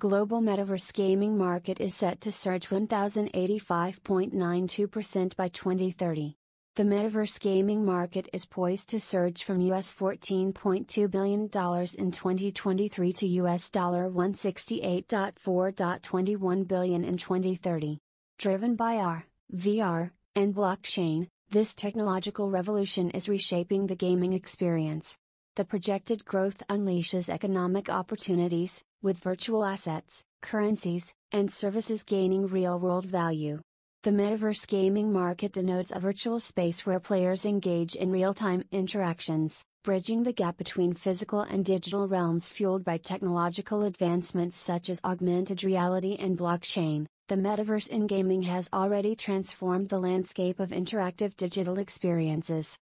Global metaverse gaming market is set to surge 1,085.92% by 2030. The metaverse gaming market is poised to surge from $14.2 billion in 2023 to $168.4.21 billion in 2030. Driven by AR, VR, and blockchain, this technological revolution is reshaping the gaming experience. The projected growth unleashes economic opportunities, with virtual assets, currencies, and services gaining real-world value. The metaverse gaming market denotes a virtual space where players engage in real-time interactions, bridging the gap between physical and digital realms fueled by technological advancements such as augmented reality and blockchain. The metaverse in gaming has already transformed the landscape of interactive digital experiences,